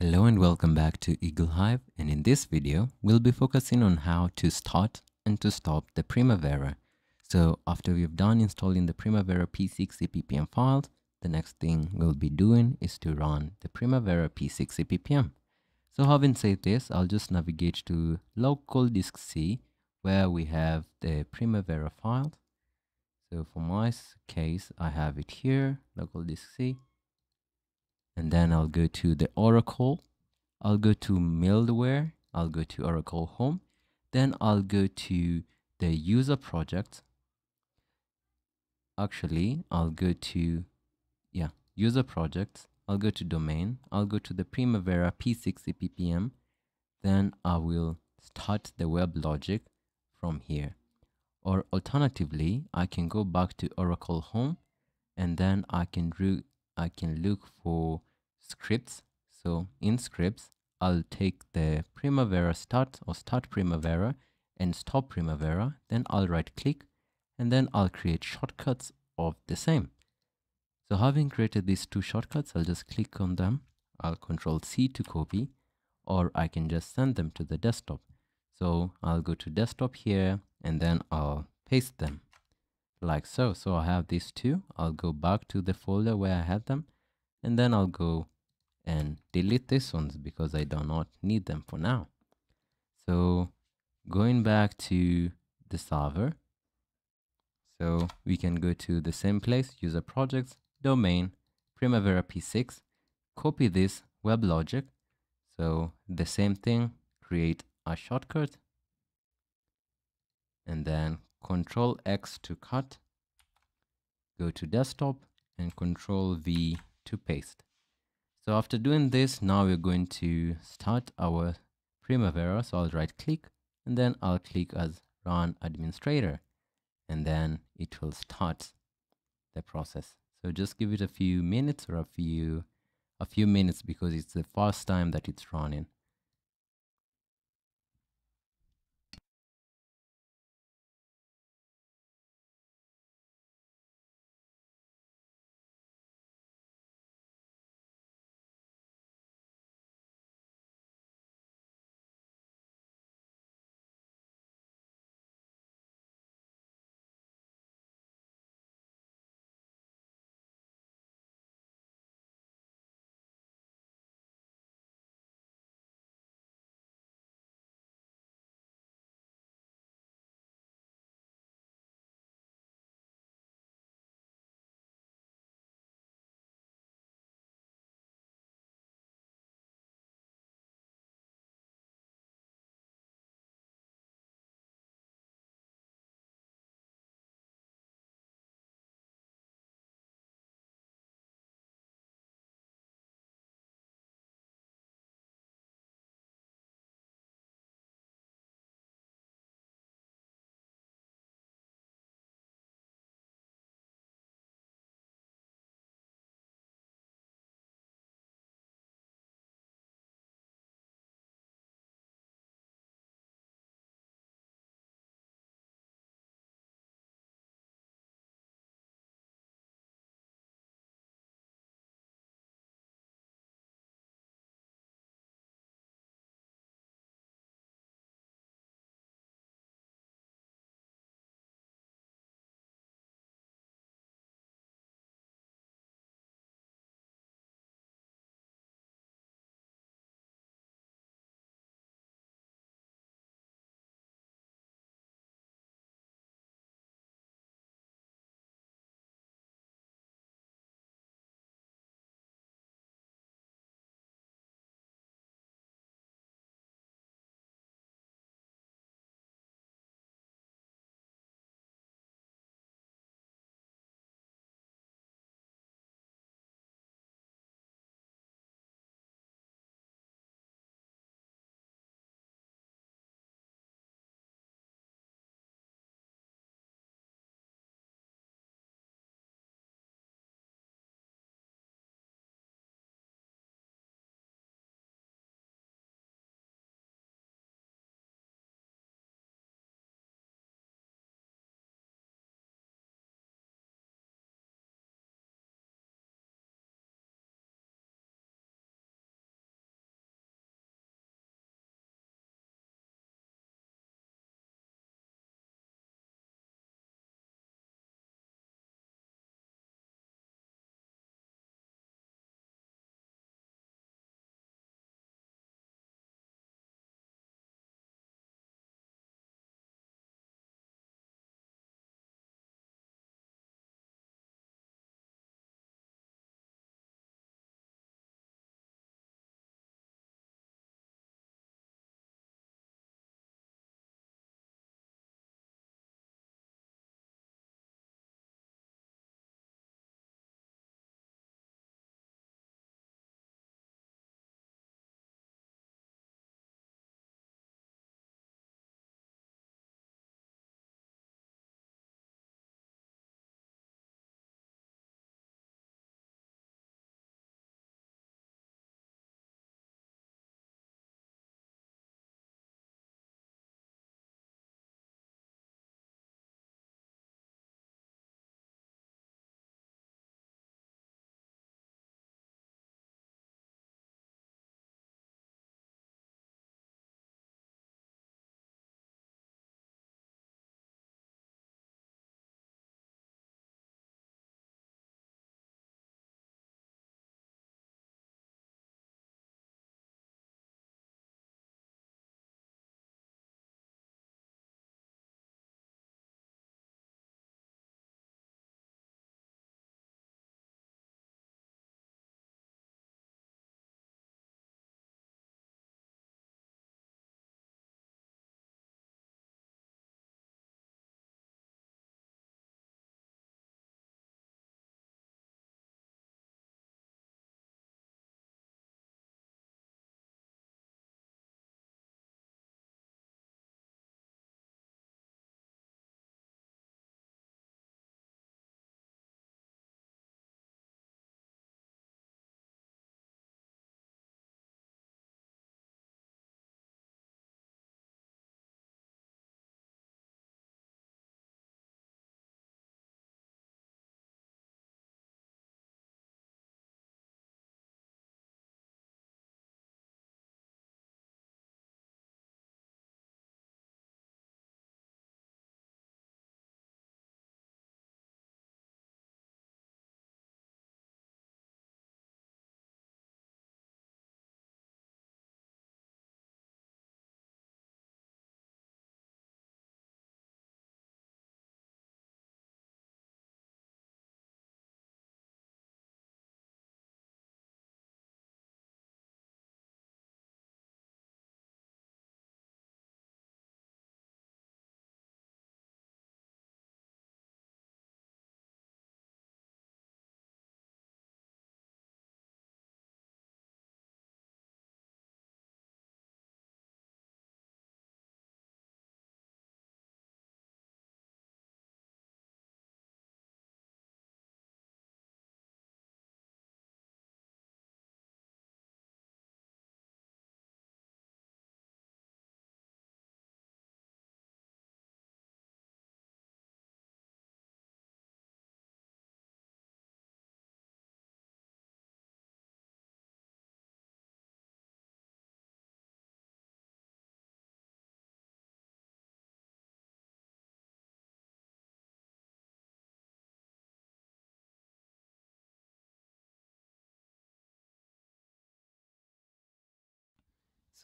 Hello and welcome back to Eagle Hive, and in this video we'll be focusing on how to start and to stop the Primavera. So after we've done installing the Primavera P6 EPPM files, the next thing we'll be doing is to run the Primavera P6 EPPM. So having said this, I'll just navigate to local disk C where we have the Primavera file. So for my case, I have it here, local disk C. And then I'll go to the Oracle, I'll go to Middleware, I'll go to Oracle Home, then I'll go to the user project. Actually, I'll go to, user projects, I'll go to domain, I'll go to the Primavera P6 EPPM, then I will start the WebLogic from here. Or alternatively, I can go back to Oracle Home, and then I can look for scripts. So in scripts, I'll take the Primavera start or start Primavera and stop Primavera. Then I'll right click and then I'll create shortcuts of the same. So having created these two shortcuts, I'll just click on them. I'll Control C to copy, or I can just send them to the desktop. So I'll go to desktop here and then I'll paste them like so. So I have these two. I'll go back to the folder where I had them, and then I'll go and delete these ones because I do not need them for now. So going back to the server, so we can go to the same place, user projects, domain, Primavera P6, copy this WebLogic. So the same thing, create a shortcut and then Control X to cut, go to desktop and Control V to paste. So after doing this, now we're going to start our Primavera. So I'll right click and then I'll click as Run Administrator, and then it will start the process. So just give it a few minutes or a few minutes because it's the first time that it's running.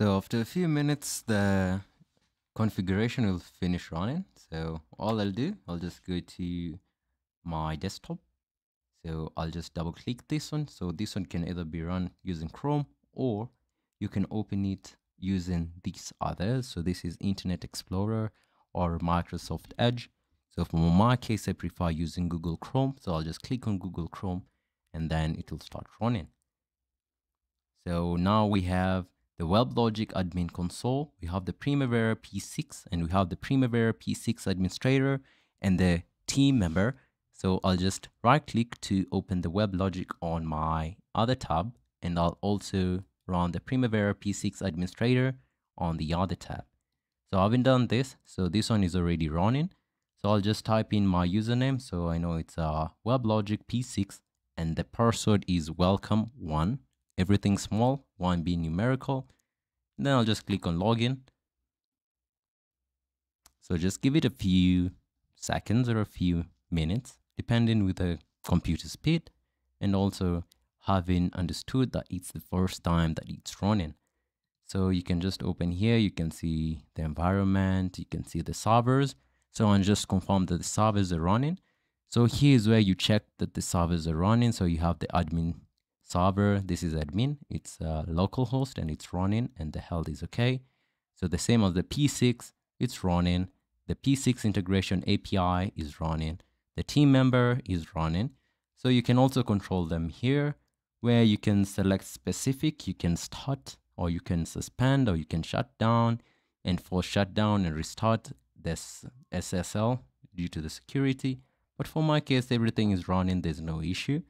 So after a few minutes, the configuration will finish running. So all I'll do, I'll just go to my desktop. So I'll just double click this one. So this one can either be run using Chrome, or you can open it using these others. So this is Internet Explorer or Microsoft Edge. So for my case, I prefer using Google Chrome. So I'll just click on Google Chrome and then it will start running. So now we have the WebLogic admin console. We have the Primavera P6 and we have the Primavera P6 administrator and the team member. So I'll just right click to open the WebLogic on my other tab, and I'll also run the Primavera P6 administrator on the other tab. So I haven't done this, so this one is already running. So I'll just type in my username. So I know it's WebLogic P6 and the password is welcome1, everything small, 1 being numerical. And then I'll just click on login. So just give it a few seconds or a few minutes, depending with the computer speed and also having understood that it's the first time that it's running. So you can just open here, you can see the environment, you can see the servers. So and just confirm that the servers are running. So here's where you check that the servers are running. So you have the admin server, this is admin, it's localhost and it's running and the health is okay. So the same as the P6, it's running. The P6 integration API is running. The team member is running. So you can also control them here, where you can select specific, you can start, or you can suspend, or you can shut down, and for shutdown and restart this SSL due to the security. But for my case, everything is running, there's no issue.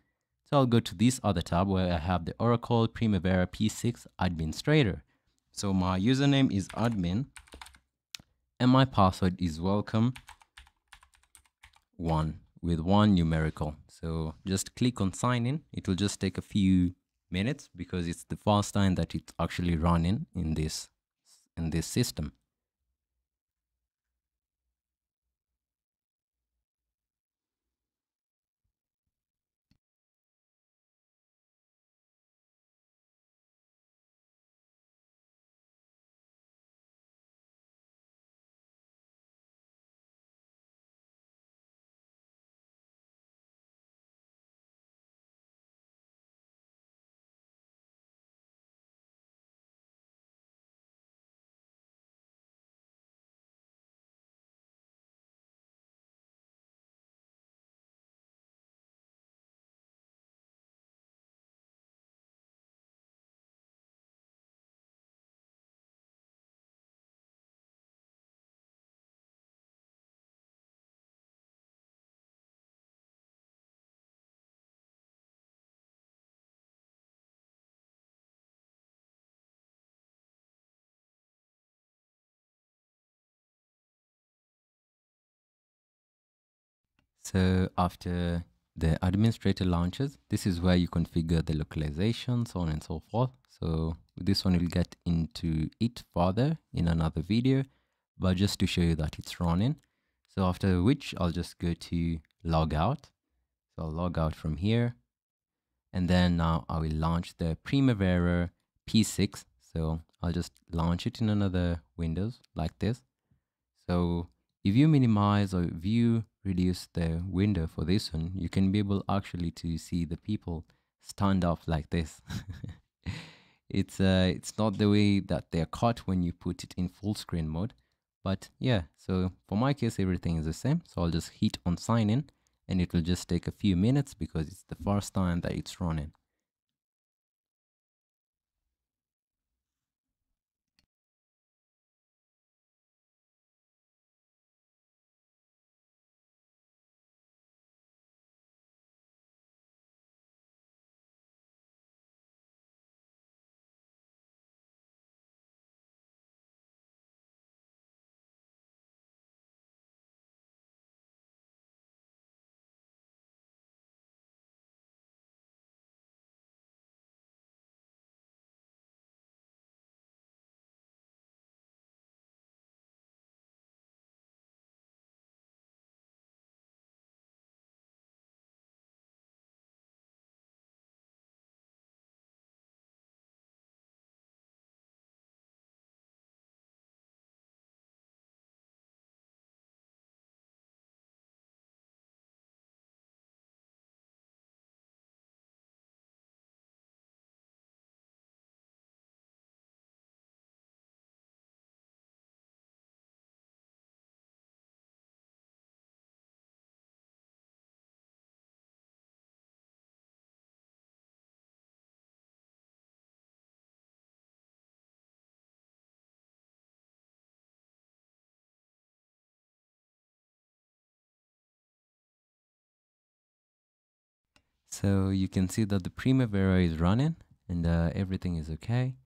So I'll go to this other tab where I have the Oracle Primavera P6 administrator. So my username is admin and my password is welcome1 with 1 numerical. So just click on sign in. It will just take a few minutes because it's the first time that it's actually running in this system. So after the administrator launches, this is where you configure the localization, so on and so forth. So this one will get into it further in another video, but just to show you that it's running. So after which I'll just go to log out. So I'll log out from here. And then now I will launch the Primavera P6. So I'll just launch it in another windows like this. So if you minimize or view reduce the window for this one, you can be able actually to see the people stand up like this. It's not the way that they're caught when you put it in full screen mode, but yeah, so for my case, everything is the same. So I'll just hit on sign in and it will just take a few minutes because it's the first time that it's running. So you can see that the Primavera is running and everything is okay.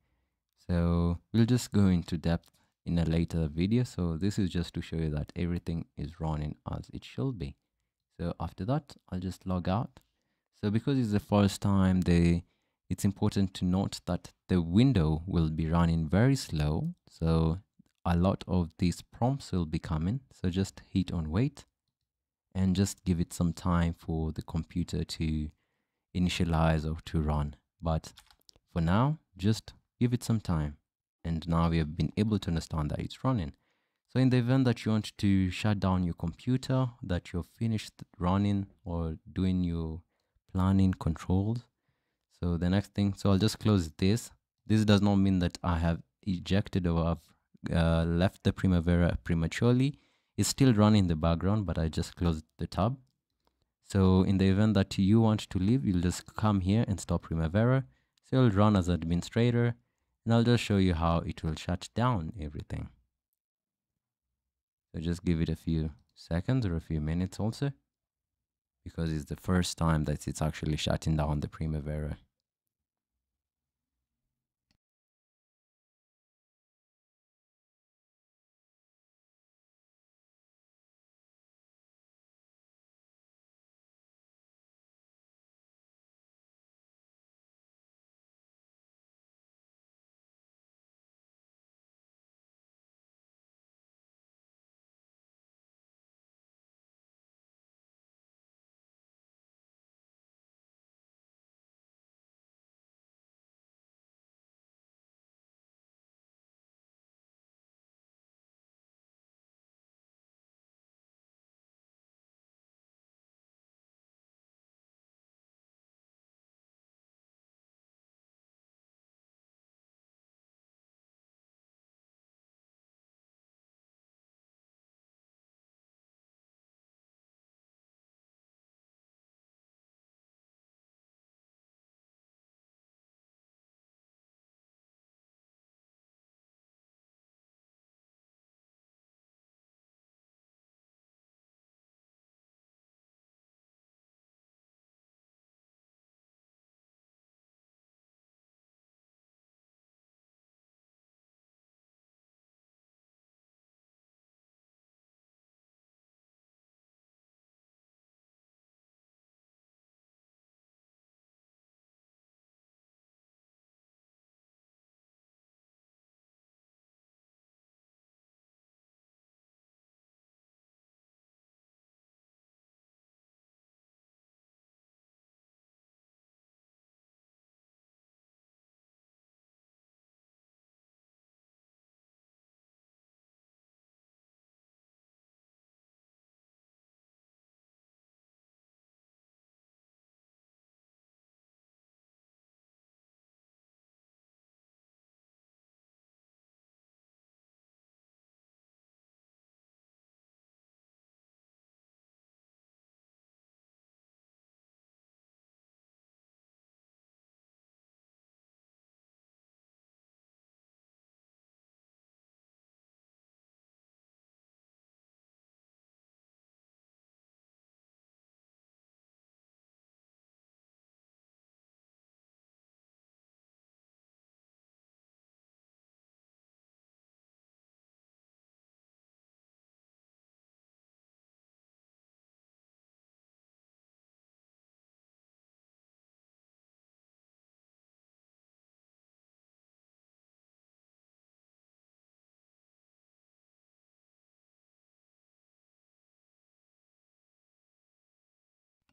So we'll just go into depth in a later video. So this is just to show you that everything is running as it should be. So after that, I'll just log out. So because it's the first time, it's important to note that the window will be running very slow. So a lot of these prompts will be coming. So just hit on wait and just give it some time for the computer to initialize or to run. But for now, just give it some time. And now we have been able to understand that it's running. So in the event that you want to shut down your computer, that you're finished running or doing your planning controls. So the next thing, so I'll just close this. This does not mean that I have ejected or I've left the Primavera prematurely. It's still running in the background, but I just closed the tab. So in the event that you want to leave, you'll just come here and stop Primavera. So it'll run as administrator, and I'll just show you how it will shut down everything. So just give it a few seconds or a few minutes also, because it's the first time that it's actually shutting down the Primavera.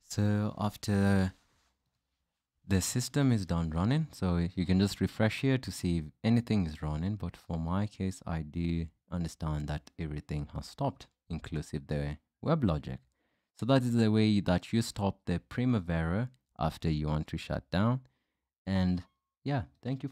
So after the system is done running, so you can just refresh here to see if anything is running. But for my case, I do understand that everything has stopped, inclusive the WebLogic. So that is the way that you stop the Primavera after you want to shut down. And yeah, thank you.